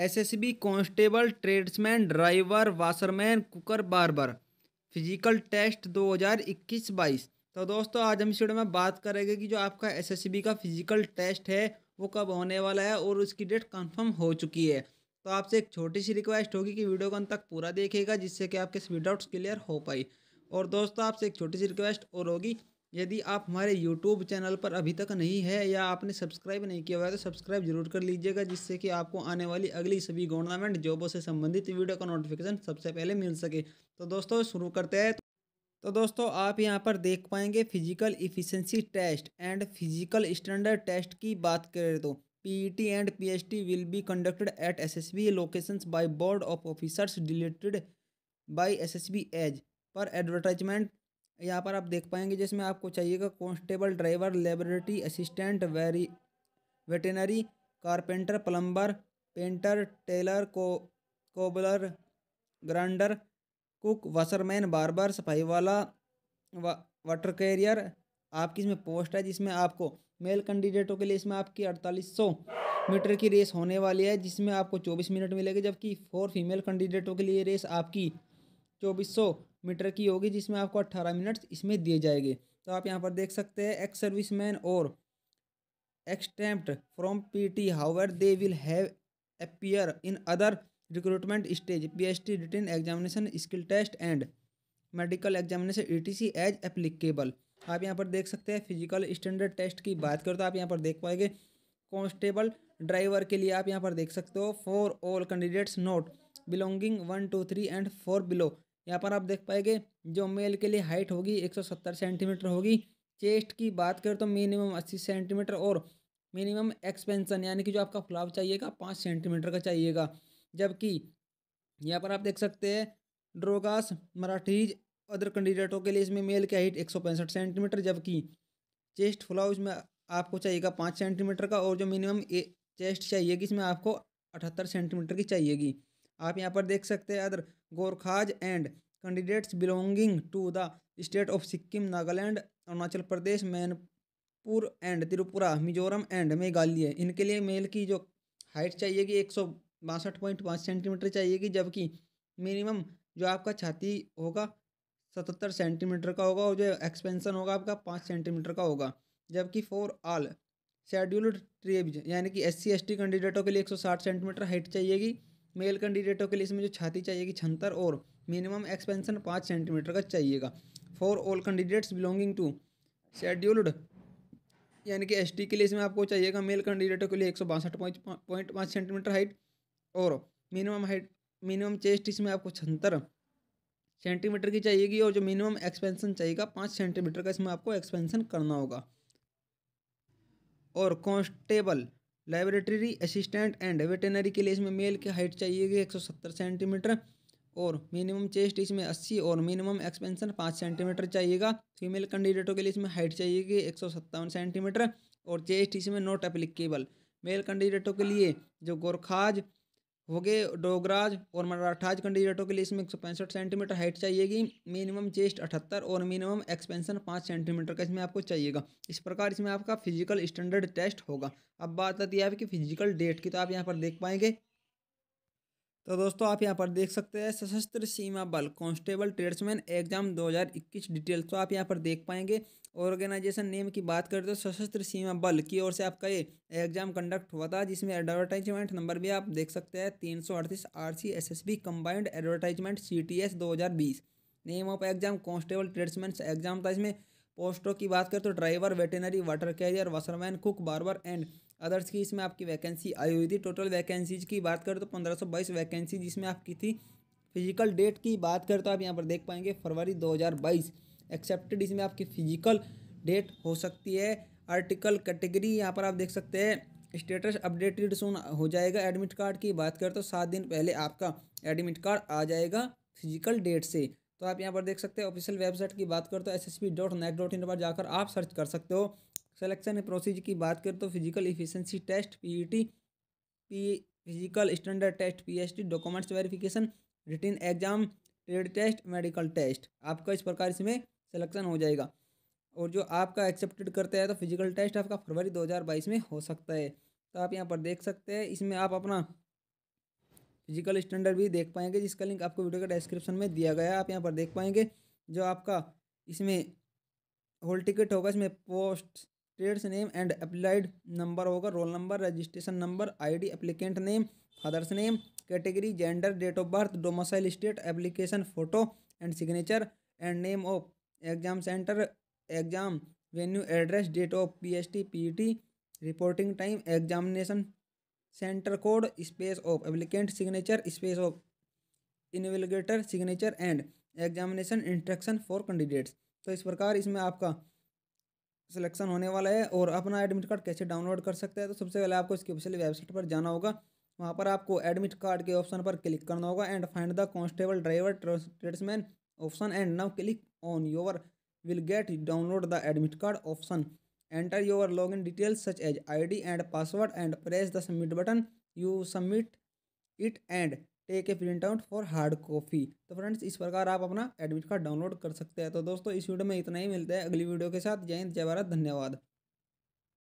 SSB constable, tradesman, driver, washerman, cooker, barber. Physical test 2021-22। तो दोस्तों आज हम इस वीडियो में बात करेंगे कि जो आपका एसएसबी का फिजिकल टेस्ट है वो कब होने वाला है और उसकी डेट कंफर्म हो चुकी है। तो आपसे एक छोटी सी रिक्वेस्ट होगी कि वीडियो को अंत तक पूरा देखिएगा जिससे कि आपके सभी डाउट्स क्लियर हो पाए। और दोस्तों आपसे एक छोटी सी रिक्वेस्ट और होगी, यदि आप हमारे YouTube चैनल पर अभी तक नहीं है या आपने सब्सक्राइब नहीं किया हुआ है तो सब्सक्राइब जरूर कर लीजिएगा जिससे कि आपको आने वाली अगली सभी गवर्नमेंट जॉबों से संबंधित वीडियो का नोटिफिकेशन सबसे पहले मिल सके। तो दोस्तों शुरू करते हैं। तो दोस्तों आप यहां पर देख पाएंगे physical efficiency test and physical standard test की बात करें तो PET and PST will be conducted at SSB locations by board of officers deleted by SSB as per advertisement. यहाँ पर आप देख पाएंगे जिसमें आपको चाहिएगा constable, driver, laboratory assistant, veterinary, carpenter, plumber, painter, tailor, cobbler, grinder, cook, washerman, barber, सफाई वाला, वाटर कैरियर। आपकी इसमें पोस्ट है जिसमें आपको मेल कैंडिडेटों के लिए इसमें आपकी 4800 मीटर की रेस होने वाली है जिसमें आपको 24 मिनट मिलेगी, जबकि 4 फीमेल कैंडिडेटों के लिए रेस आपकी 2400 मीटर की होगी जिसमें आपको 18 मिनट्स इसमें दिए जाएंगे। तो आप यहां पर देख सकते हैं एक्स सर्विसमैन और exempt from PT however they will have appear in other recruitment stage PST written examination, skill test and medical examination ETC as applicable. आप यहां पर देख सकते हैं फिजिकल स्टैंडर्ड टेस्ट की बात करें तो आप यहाँ पर देख पाएंगे कॉन्स्टेबल, ड्राइवर के लिए आप यहाँ पर देख सकते हो for all candidates not belonging 1, 2, 3 and 4 below. यहाँ पर आप देख पाएंगे जो मेल के लिए हाइट होगी 170 सेंटीमीटर होगी। चेस्ट की बात करें तो मिनिमम 80 सेंटीमीटर और मिनिमम एक्सपेंशन यानी कि जो आपका फुलाव चाहिएगा 5 सेंटीमीटर का चाहिएगा, जबकि यहाँ पर आप देख सकते हैं डोग्रास, मराठीज अदर कैंडिडेटों के लिए इसमें मेल की हाइट 165 सेंटीमीटर, जबकि चेस्ट फुलाव इसमें आपको चाहिएगा 5 सेंटीमीटर का और जो मिनिमम चेस्ट चाहिएगी इसमें आपको 78 सेंटीमीटर की चाहिएगी। आप यहाँ पर देख सकते हैं other Gorkhas and candidates belonging to the state of Sikkim, Nagaland, Arunachal Pradesh, Manipur and Tripura, Mizoram and Meghalaya. इनके लिए मेल की जो हाइट चाहिएगी 162.5 सेंटीमीटर चाहिएगी, जबकि मिनिमम जो आपका छाती होगा 77 सेंटीमीटर का होगा और जो एक्सपेंशन होगा आपका 5 सेंटीमीटर का होगा, जबकि फॉर ऑल शेड्यूल्ड ट्राइब्स यानी कि SC ST कैंडिडेटों के लिए 160 सेंटीमीटर हाइट चाहिएगी। मेल कैंडिडेटों के लिए इसमें जो छाती चाहिएगी 76 और मिनिमम एक्सपेंशन 5 सेंटीमीटर का चाहिएगा। For all candidates belonging to scheduled यानी कि ST के लिए इसमें आपको चाहिएगा मेल कैंडिडेटों के लिए 162.5 सेंटीमीटर हाइट और मिनिमम चेस्ट इसमें आपको 76 सेंटीमीटर की चाहिएगी और जो मिनिमम एक्सपेंशन चाहिएगा 5 सेंटीमीटर का इसमें आपको एक्सपेंशन करना होगा। और constable, laboratory assistant and veterinary के लिए इसमें मेल की हाइट चाहिएगी 170 सेंटीमीटर और मिनिमम चेस्ट इसमें 80 और मिनिमम एक्सपेंशन 5 सेंटीमीटर चाहिएगा। फीमेल कैंडिडेटों के लिए इसमें हाइट चाहिएगी 157 सेंटीमीटर और चेस्ट इसमें नॉट एप्लीकेबल। मेल कैंडिडेटों के लिए जो गोरखाज हो गए, डोगराज और मराठाज कैंडिडेटों के लिए इसमें 165 सेंटीमीटर हाइट चाहिएगी, मिनिमम चेस्ट 78 और मिनिमम एक्सपेंशन 5 सेंटीमीटर का इसमें आपको चाहिएगा। इस प्रकार इसमें आपका फिजिकल स्टैंडर्ड टेस्ट होगा। अब बात आती है आपकी फिजिकल डेट की, तो आप यहाँ पर देख पाएंगे। तो दोस्तों आप यहाँ पर देख सकते हैं सशस्त्र सीमा बल कांस्टेबल ट्रेड्समैन एग्जाम 2021 डिटेल। तो आप यहाँ पर देख पाएंगे ऑर्गेनाइजेशन नेम की बात करें तो सशस्त्र सीमा बल की ओर से आपका ये एग्जाम कंडक्ट हुआ था जिसमें एडवर्टाइजमेंट नंबर भी आप देख सकते हैं 338 RC SSB combined advertisement CTS 2020। Name of exam constable tradesman exam था। इसमें पोस्टों की बात करें तो driver, veterinary, water carrier, washerman, cook, barber and others की इसमें आपकी वैकेंसी आई हुई थी। टोटल वैकेंसीज की बात करें तो 1522 वैकेंसी जिसमें आपकी थी। फिजिकल डेट की बात करें तो आप यहाँ पर देख पाएंगे फरवरी 2022 एक्सेप्टेड इसमें आपकी फिजिकल डेट हो सकती है। आर्टिकल कैटेगरी यहाँ पर आप देख सकते हैं स्टेटस अपडेटेड सून हो जाएगा। एडमिट कार्ड की बात करें तो 7 दिन पहले आपका एडमिट कार्ड आ जाएगा फिजिकल डेट से। तो आप यहाँ पर देख सकते हैं ऑफिशियल वेबसाइट की बात करें तो ssp.net.in पर जाकर आप सर्च कर सकते हो। सिलेक्शन प्रोसीजर की बात करें तो physical efficiency test PET, physical standard test PST, documents verification, written exam, trade test, medical test, आपका इस प्रकार इसमें सिलेक्शन हो जाएगा। और जो आपका एक्सेप्टेड करते हैं तो फिजिकल टेस्ट आपका फरवरी 2022 में हो सकता है। तो आप यहाँ पर देख सकते हैं इसमें आप अपना फिजिकल स्टैंडर्ड भी देख पाएंगे, जिसका लिंक आपको वीडियो के डिस्क्रिप्शन में दिया गया है। आप यहाँ पर देख पाएंगे जो आपका इसमें होल टिकट होगा, इसमें post trades name and applied number होगा, roll number, registration number, ID, applicant name, father's name, category, gender, date of birth, domicile state, application photo and signature and name of exam centre, exam venue, address, date of PST, PET, reporting time, examination centre code, space of applicant signature, space of investigator signature and examination instruction for candidates. तो इस प्रकार इसमें आपका selection होने वाला है। और अपना एडमिट कार्ड कैसे डाउनलोड कर सकते हैं, तो सबसे पहले आपको इसकी ऑफिशियल वेबसाइट पर जाना होगा। वहाँ पर आपको एडमिट कार्ड के ऑप्शन पर क्लिक करना होगा and find the constable driver tradesman option and now click on your will get download the admit card option, enter your log in details such as ID and password and press the submit button, you submit it and take a print out for hard copy. तो friends इस प्रकार आप अपना admit card download कर सकते हैं। तो दोस्तों इस वीडियो में इतना ही, मिलता है अगली वीडियो के साथ। जय हिंद, जय भारत, धन्यवाद।